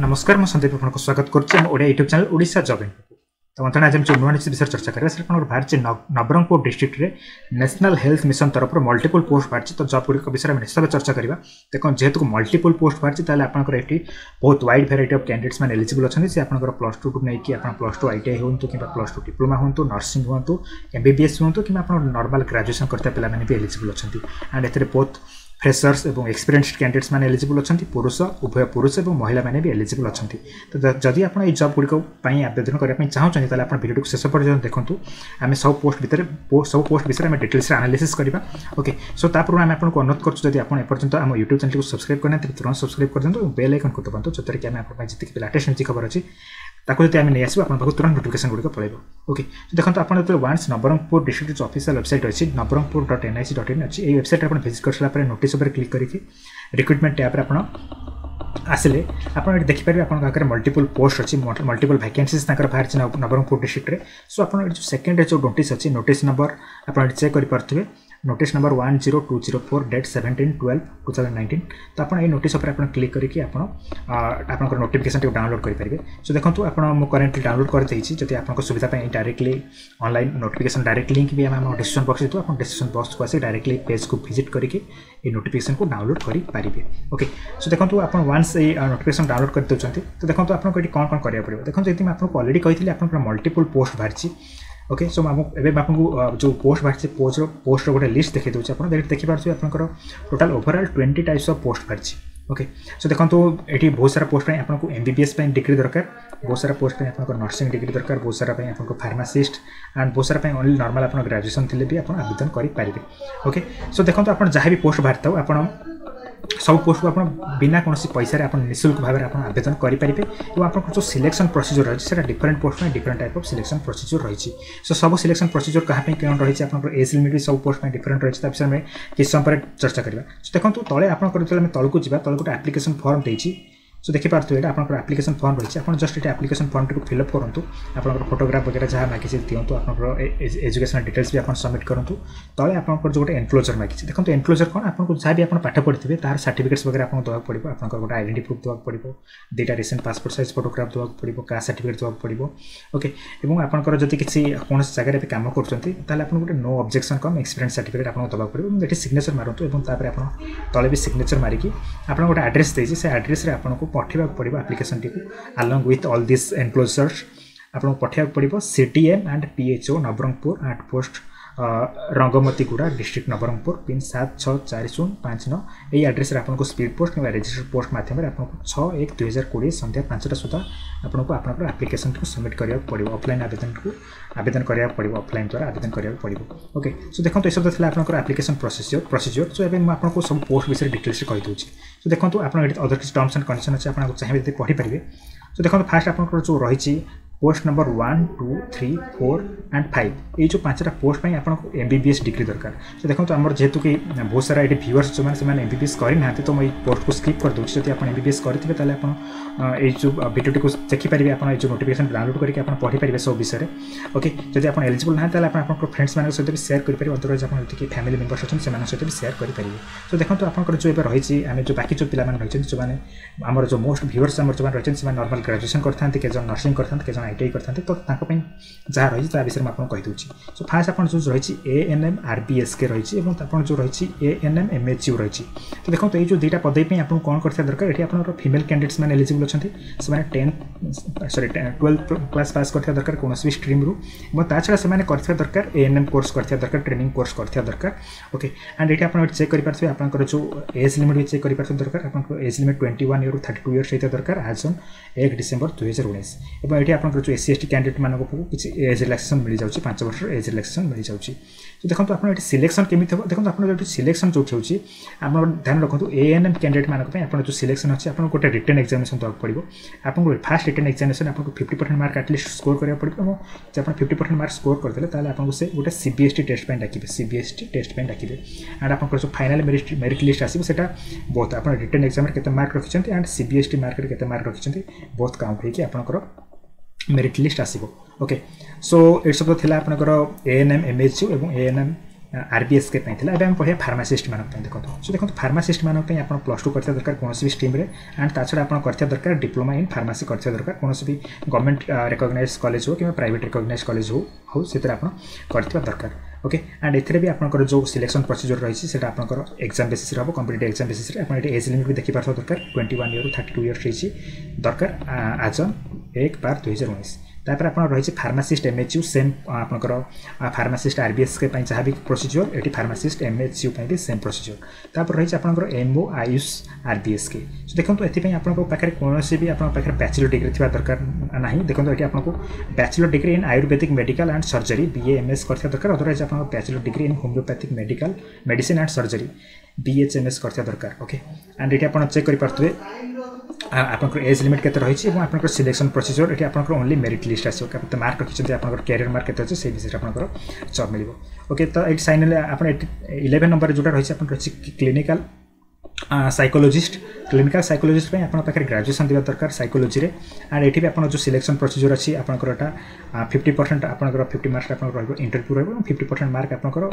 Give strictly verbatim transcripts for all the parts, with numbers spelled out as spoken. नमस्कार मैं संदीप आपको स्वागत करते हैं Odia YouTube channel Odisha job interview. तो बंधु आज हम जो नुआ निश्चित विषय चर्चा करेंगे सर बाहर नबरंगपुर डिस्ट्रिक्ट रे नेशनल हेल्थ मिशन तरफ मल्टीपल पोस्ट बाहर तो जॉब गुड़िक विषय में निश्चित चर्चा करेंगे। देखो जेहतु मल्टीपल पोस्ट बाहर आप बहुत वाइड भेराइट ऑफ कैंडिडेट्स मैंने एलिजिबल अच्छा से आपंकर प्लस टू नहीं आप प्लस टू आईटीआई हूँ कि प्लस टू डिप्लोमा हूँ नर्सिंग हूँ एमबीबीएस हूँ कि आप नॉर्मल ग्रेजुएशन करता पे भी एलिजिबल अच्छा एंड ए बहुत फ्रेशर्स और एक्सपीरियंस्ड कैंडिडेट्स मैंने एलिजिबल अच्छा पुरुष उभय पुरुष और महिला मैंने भी एलिजिबल अच्छा। तो जदि आप जॉब गुड़िकाई आवेदन करने चाहते हैं आप वीडियो को शेष पर्यटन देखूँ आम सब पोस्ट भितर सब पोस्ट विषय में डिटेल्स एनालिसिस करिबा। ओके सो तापूर्व आम आपको अनुरोध करुँ आप एपर्तंत आम यूट्यूब चैनल को सब्सक्राइब करना तुरंत सब्सक्राइब कर दिखाँ बेल आइकन को दबातु जोटा कि आम आपको जितनी लेटेस्ट न्यूज खबर अच्छी ताको जब आम नहीं आसो आप तुरंत नोटिफिकेशन गुड़िक पड़ेगा। ओके तो देखो आप वान्स नबरंगपुर डिस्ट्रिक्ट ऑफिशियल वेबसाइट अच्छी नबरंगपुर डट एनआईसी डट इन अच्छी वेबसाइट आप विजिट कर सारा नोटिस पर क्लिक करके रिक्रुटमेंट टैब आसिले आप देखिए आगे मल्टीपल पोस्ट अच्छी मल्टीपल वैकेंसीज बाहर नबरंगपुर डिस्ट्रिक्ट में। सो आप सेकेंड जो नोटिस अच्छी नोटिस नंबर आप चेक करेंगे notice number one zero two zero four date seventeen twelve two thousand nineteen. तो आप नोटिस क्लिक करके आपको नोटिफिकेशन टी डाउनलोड करेंगे। सो देखो आप करेन्टली डाउनलोड कर देती जब आपको सुविधा पर directly online notification direct link भी आम डिस्क्रिप्शन बक्स देते आप डिस्क्रिप्शन बक्स को आसी डायरेक्टली पेज को विजिट करके नोटिफिकेशन को डाउनलोड करेंगे। ओके सो देखो आप वान्स ये नोटिफिकेशन डाउनलोड कर देते तो देखो आपको ये कौन कौन करा पड़ेगा। देखो यदि आपको ऑलरेडी कही आप मल्टीपल पोस्ट बाहर। ओके सो एवं आपको जो पोस्ट बाहर पोस्ट पोस्टर गोटे लिस्ट देखे दूसरे आप देखिए आपंकर total overall twenty types of post बाहर। ओके सो देखो ये बहुत सारा पोस्ट आपको एमबीबीएस डिग्री दरकार बहुत सारा पोस्ट आपको नर्सिंग डिग्री दरकार बहुत सारा आपको फार्मासिस्ट एंड बहुत सारा ओनली नॉर्मल आप ग्रेजुएशन थे भी आवेदन करेंगे। ओके सो देखो आप जहाँ भी पोस्ट बाहर था आप सब पोस्ट को आप बिना कौन पैसा आप निःशुल्क भाव में आवेदन करेंगे और आपको जो सिलेक्शन प्रोसीजर रही है डिफरेंट पोस्ट में different type of selection procedure रही। सो सब सिलेक्शन प्रोसीजर कहाँ कौन रही है आप एज लिमिट सब पोस्ट में डिफरेंट रही है विषय में किस समय चर्चा करेंगे। सो देखो तले आप तल को जावा तल गोटे एप्लिकेशन फॉर्म देती सो देखिए आप एप्लिकेशन फॉर्म रही है आप जस्ट ये एप्लिकेशन फॉर्म टी फिलअप करूँ आप फोटोग्राफ वगैरह जहाँ मागिसी दिवत आप एजुकेशनल डिटेल्स भी आप सबमिट करूँ तले आपको जो गोटे एनक्लोजर मागिसी देखो एनक्लोजर कौन आपको जहाँ भी आप पाठ पढ़े तार सर्टिफिकेट्स वगैरह आपको देवाक पड़ो आप गोटे आइडेंटी प्रूफ देवाक पड़ो दुटा रिसेंट पासपोर्ट साइज फोटोग्राफ देवाक पड़ो कास्ट सर्टिफिकेट देवाक पड़ो। ओके आपंकर जब किसी कौन जगह काम करते आपको गोटे no objection cum experience certificate आपको देवाक पड़ो ये सिग्नेचर मारूँ तले भी सिग्नेचर मारिकी आप गोटे आड्रेस देती से आड्रेस आपको पठेवाक पड़ो एप्लिकेशन टी along with all this enclosures आपको पठेवाक पड़ो CTM and PHO Nabarangpur at post Rangamatiguda district Nabarangpur pin सात छः चार शून्य पाँच नौ यही आड्रेस आपको स्पीड पोस्ट कि रजिस्टर्ड पोस्ट मध्यम आपको छः एक दुई हजार कोड़े सन्ध्या पाँचटा सुधा आपको आप एप्लिकेशन को सबमिट करा पड़ो ऑफलाइन आवेदन को आवेदन करा पड़ो ऑफलाइन द्वारा आवेदन करा पड़ो। ओके सो देखो ये सब था आपको एप्लिकेशन प्रोसीजर प्रोसीजर सो एवं आपको सब पोस्ट विषय डिटेल्स कही दूँ। सो देखो आप अदर किसी टर्म्स एंड कंडीशन अच्छे आप चाहिए जब पढ़ी पारे। सो देखो फास्ट आपको जो रही post number one two three four and five ये जो पांचटा पोस्ट में आपको एमबीबीएस डिग्री दरकार। सो देखो आम जेहतु कि बहुत सारा ये व्यूअर्स जो मैंने एमबीबीएस करना तो मैं पोस्ट को स्किप कर दूसरी जब आप एमबीबीएस करेंगे ये जो भिडियोटी को देखिपारे आप जो नोटिफिकेशन डाउनलोड करके आप पढ़ी पारे सब विषय में। ओके जब आप एलिजिबल ना आपको फ्रेंड्स मान सहित भी सेयर करेंगे अदरवाइज आप फैमिली मेम्बर्स अच्छे से सहित भी सेयर करेंगे। सो देखो आप जो एवं रही आम जो बाकी जो पिलाने रही जो आम जो मोस्ट व्यूअर्स आम जो रही है नॉर्मल ग्रेजुएशन करते के जन नर्सिंग करते के जन आईटीआई करते तो जहाँ रही ता विषय में आपको कही दूसरी। सो फास्ट आप जो रही एएनएम आरबीएसके रही है और जो रही एएनएम एमएचयू रही। तो देखो ये जो दुटा पदवी पे आपको कौन करता दरकार ये आप फीमेल कैंडिडेट्स मैंने एलिजिबल अच्छा से टेन्थ सरी ट्वेल्थ क्लास पास करता दरकार कौन भी स्ट्रीम रू ता छड़ा से करता दरकार एएनएम कोर्स करता दरकार ट्रेनिंग कोर्स करता दरकार। ओके एंड ये आप चेक करेंगे आपंकर जो एज लिमिट भी चेक कर दरकार आपको age limit twenty one year thirty two years होता दरकार आज एक डिसेम्बर दुई हजार उन्नीस ये आप जो एससी एसटी कैंडिडेट मानक किसी एज रिलैक्सेशन मिल जाए पांच वर्ष एज रिलैक्सेशन मिल जाए। तो देखो आप सिलेक्शन केमी हम देखो आप सिलेक्शन जो होती आप ध्यान रखो एएनएम कैंडिडेट मानक आप जो सिलेक्शन अच्छे आपको गोटे रिटन एग्जामिनेशन देवाक पड़ो आपको फास्ट रिटन एग्जामिनेशन आपको fifty percent mark at least score करा पड़ो और आप फिफ्टी परसेंट मार्क स्कोर करते आपको से गोटे सीबीएसई टेस्ट डाकिए सीबीएसई टेस्ट डाकिए एंड आपको जो फाइनल मेरिट मेरिट लिस्ट आसा बहुत आप रिटन एग्जाम के मार्क रखी एंड सीबीएसई मार्क के मार्क रखी बहुत काउंट होकर मेरिट लिस्ट आसो। ओके सो ये सब तो था आपंकर एएनएम एमएचयू एवं एएनएम आरबीएसके एवं कहे फार्मासीस्ट मान देखो सो देखो फार्मासीस्ट मान प्लस टू करते दरकार कौन भी स्ट्रीम रे एंड ताछड़ा आप करते दरकार डिप्लोमा इन फार्मेसी करते दरकार कौन भी गवर्नमेंट रिकॉग्नाइज्ड कॉलेज हो कि प्राइवेट रिकॉग्नाइज्ड कॉलेज हो हो से करते दरकार ओके एंड एथरे भी आपनकर जो सिलेक्शन प्रोसीजर रही है सेटा आपनकर एग्जाम बेसिस रे हो कॉम्पिटिटिव एग्जाम बेसिस रे आपन एज लिमिट भी देखि पाथो दरकार इक्कीस इयर बत्तीस इयर रही दरकार आज एक बार दो हज़ार उन्नीस तापर आप रही फार्मासीस्ट एमएचयू सेम आपनकर फार्मासीस्ट आरबीएसके जहाँ भी प्रोसीजर ये फार्मासीस्ट एमएचयू भी सेम प्रोसीजर तापर रही आपनकर एमओ आयुष आरबीएसके सो देखो ये आपको पाखे कौन भी आपके बैचलर डिग्री थी दरकार ना देखो ये आपको bachelor degree in Ayurvedic medical and surgery BAMS करते दरकार अदरवाइज आप bachelor degree in homeopathic medical medicine and surgery BHMS करते दरकार ओके एंड ये आप चेक करेंगे आपनकर एज लिमिट के रही है आपनकर सिलेक्शन प्रोसीजर ये आपनकर ओनली मेरिट लिस्ट आसो तो मार्क रखिंट आपनकर कैरियर मार्क के से विषय आपनकर जॉब मिल ओके तो ये साइन है इलेवन नंबर जोटा रही है आपनकर क्लिनिकल साइकोलॉजिस्ट क्लिनिकल साइकोलॉजिस्ट पे आपन पाखे ग्रेजुएशन दिया दरकार साइकोलॉजी रे एंड एठी भी आपन जो सिलेक्शन प्रोसीजर अच्छी आपनकरटा पचास परसेंट आपनकर पचास मार्क्स आपन इंटरव्यू रहबो पचास परसेंट मार्क आपनकर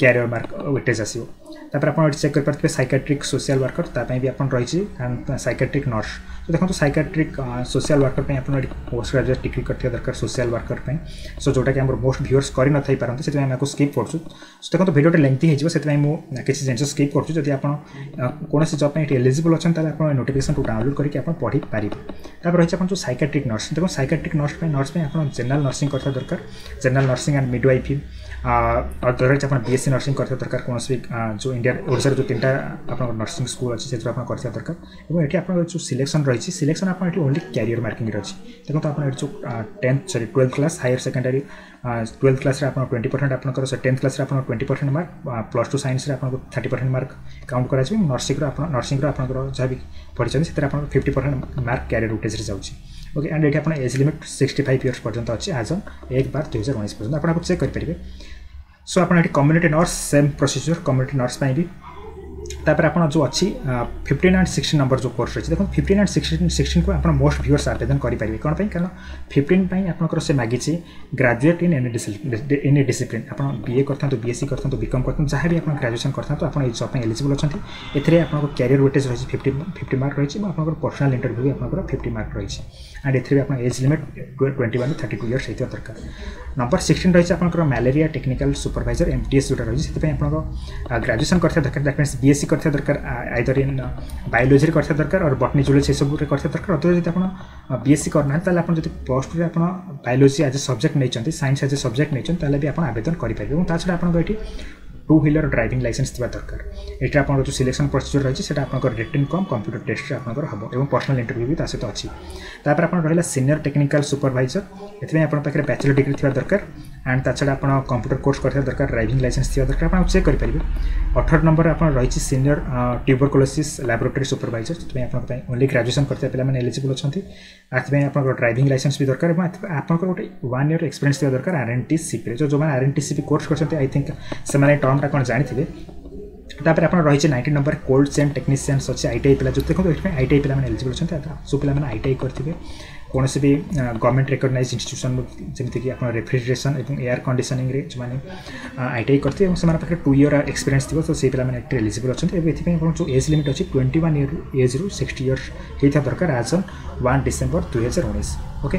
कैरियर मार्क वेटेज आसीबो तापर आपन चेक कर परते साइकियाट्रिक सोशल वर्कर तापई भी आपन रही एंड साइकियाट्रिक नर्स तो देखो साइकियाट्रिक सोशल वर्कर पे आपन पोस्ट ग्रेजुएट डिग्री करते दरकार सोशल वर्कर पे सो जोटा कि हमर मोस्ट व्यूअर्स करि न थाई पारंत सेते हम को स्किप करछु सो देखो वीडियो लेंथी हे जेबो सेते मो किसी जिंस स्किप करछु जदी आपन कौन से जॉब एलिजिबल अच्छा ताले आपन नोटिफिकेशन को डाउनलोड करके आपन पढ़ी पारिबे तापर रही आपन जो साइकियाट्रिक नर्स देखो साइकियाट्रिक नर्स पे नर्स पे आपन जनरल नर्सिंग करता दरकार जनरल नर्सिंग एंड मिडवाइफरी और दरअसल आपन बीएससी नर्सिंग करता दरकार कौन से जो इंडिया ओडिशा जो तीनटा आपन नर्सिंग स्कूल अच्छे से आपन करता दरकार एवं एठी आपन जो सिलेक्शन रही सिलेक्शन आपन एठी ओनली कैरियर मार्किंग रही देखो आपन एठी जो tenth sorry twelfth class higher secondary twelfth class रे आपन बीस परसेंट आपन करो टेंथ क्लास रे आपन बीस percent mark plus two science रे आपन तीस परसेंट मार्क काउंट करा जाय नर्सिंग रे आपन नर्सिंग रे आपन जहाँ भी पढ़ी से पचास परसेंट मार्क कैरियर उटेज जाऊँगी ओके एंड ये आपको एज लिमिट पैंसठ इयर्स पर्यंत अच्छी आज एक बार दुई हजार उन्नीस पर्यंत आप आपको चेक करेंगे सो आप community nurse same procedure community nurse पर भी तापर आपन जो अच्छी फिफ्टीन एंड सिक्सटीन नंबर जो कोर्स रही है देखो फिफ्टीन एंड सिक्सटीन सिक्सटीन को आप मोस्ट व्यूअर्स आवेदन करेंगे कौन कारण फिफ्टीन पर से मागिच ग्रेजुएट इन एनी डिसिप्लिन आपन बीए करते बीएससी करते बीकॉम करते जहाँ भी आप ग्रेजुएशन करते आप जॉब में एलिजिबल अच्छा एप कैरियर वेटेज रही फिफ्टी फिफ्टी मार्क रही आपको पर्सनल इंटरव्यू भी आपको फिफ्टी मार्क रही एंड एथरे भी age limit twenty one thirty two years होता दरकार नंबर सिक्सटीन रही आपको मलेरिया टेक्निकल सुपरवाइजर एमटीएस जोटा रही है आप ग्रेजुएशन करते दरकार दैट मीन्स बीएससी करते दरकार आइदर इन बायोलोजी करते दरकार और बटनी जुलोजी सब करते दरकार अदरवाइज जब आप बीएससी करना जो प्लस टू आप बायोलोजी एज ए सब्जेक्ट नहीं साइंस एज ए सब्जेक्ट नहीं आवेदन करेंगे ताछड़ा आपको टू व्हीलर ड्राइविंग लाइसेंस थी दरकार ये आपको जो सिलेक्शन प्रोसीजर रही है आपको रिटन कम कंप्यूटर टेस्ट आपको हम और पर्सनल इंटरव्यू भी सहित अच्छी तापर आप रहा सीनियर टेक्निकल सुपरवाइजर ये आपके बैचलर डिग्री थी दरकार एंड ताछड़ा आप कंप्यूटर कोर्स करते दरकार ड्राइविंग लाइसेंस थी दरकार आप चेक करेंगे अठारह नंबर आप रही सीनियर ट्यूबरकुलोसिस लैबोरेटरी सुपरवाइजर जो आपको ओनली ग्रेजुएशन करते पे एलिजिबल अच्छा आप ड्राइविंग लाइसेंस भी दरकार आपको गोटे वन ईयर एक्सपीरियंस थी दरकार आरएनटीसीपी जो जो आरएनटीसीपी कोर्स करते आई थिंक से टर्म कौन जानी तापर आप रही ninety number cold chain technician अच्छे आईटीआई पे जो देखो ये आईटीआई पे एलिजिबल अच्छा सब पे आईटीआई करेंगे कौन से भी गवर्नमेंट रिकॉग्नाइज्ड इंस्टीट्यूशन जमीक आप रेफ्रिजरेशन और एयर कंडीशनिंग रे जो आईटीआई करते हैं से पाखे टू इयर एक्सपीरियंस थी तो से पे एलिजिबल अच्छा जो एज लिमिट अच्छी ट्वेंटी वन इयर एज रु सिक्सटी इयर्स होता दरकार आज वन डिसेम्बर दुई हजार उन्नीस ओके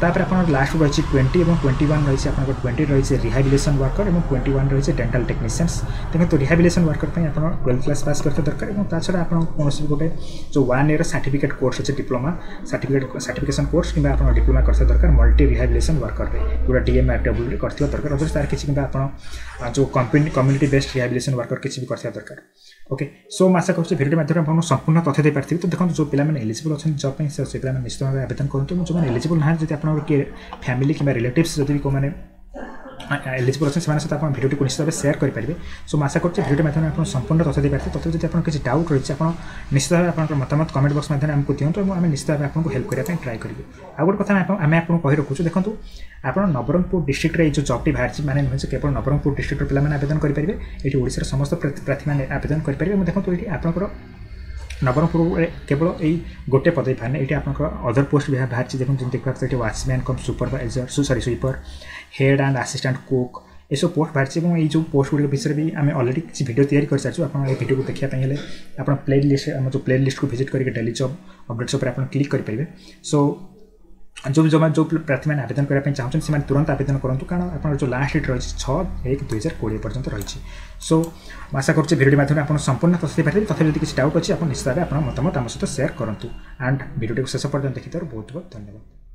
तापर आप लास्ट रही ट्वेंटी और ट्वेंटी वन रही आप ट्वेंटी रही रिहाबिलिटेशन वर्कर और ट्वेंटी वन रही डेंटल टेक्नीशियंस देखो रिहाबिलिटेशन वर्कर पर आप ट्वेल्थ क्लास पास करते दरकार और ताछड़ा आप कौन भी गोटे जो वन ईयर सर्टिफिकेट कोर्स अच्छे डिप्लोमा सर्टिफिकेट सर्टिफिकेशन कोर्स कि आप डिप्लोमा करते दरकार मल्टी रिहाबिलिटेशन वर्कर जोटा डीएमआरडब्ल्यू करते दरकार अदर तार किसी आप जो company community based rehabilitation worker किसी भी करते दरकार ओके सो आशा करूँ वीडियो माध्यम संपूर्ण तथ्य दे पार्थी तो देखो जो पे एलिजिबल अच्छा जॉब पे से पे निश्चित भाव में आवेदन करूँ जो एलिजिबल ना जब आप फैमिली कि रिलेटिव्स जब भी को मैंने एलिजिबल अच्छे से आप वीडियो को निश्चित भाव में शेयर करेंगे सो आशा करें वीडियो माध्यम में आप संपूर्ण तथ्य दे पार्थी तथ्य जब आप किसी डाउट रही है आप निश्चित भाव में मतामत कमेंट बक्स माध्यम आमको दिखाँ और आम निश्चित भाव में आपको हेल्प करने ट्राई करेंगे आउ गोटे कथा आम आपको कही रखुँ देखो आप नवरंगपुर डिस्ट्रिक्ट जो जॉब टी बाहर मैंने नुहे केवल नवरंगपुर डिस्ट्रिक्ट पे आवेदन करेंगे ये ओडिशार समस्त प्रार्थी मैंने आवेदन करेंगे देखो ये आपंकर नवरंगपुर केवल यही गोटे पदवी बाहर ये आप अदर पोस्ट भी बाहर देखो जमीन देखा watchman cum supervisor sorry sweeper head and assistant cook एसो पोस्ट बाहर से हम जो पोस्ट गुड़िक भितर भी आम अलरेडी किसी भिड तैयारी कर सारी आप भिडियो को देखापी है आप प्ले लिस्ट आम जो प्ले लिस्ट को भिजिट करके डेली जॉब अपडेट्स पर आप क्लिक करेंगे। सो जो जो जो प्रार्थी मैंने आवेदन करने चाहते हैं तुरंत आवेदन करूँ कारण आपको जो लास्ट डेट रही है छः एक दुई हजार कोड़े पर्यटन रही। सो आशा करूँ भिडियो माध्यम आप संपूर्ण तथ्य पारे तथापि यदि किसी डाउट अच्छी आप निश्चित भाव में आप मतामत आम सहित सेयार करूँ एंड भिडियो शेष पर्यटन देखी बहुत बहुत धन्यवाद।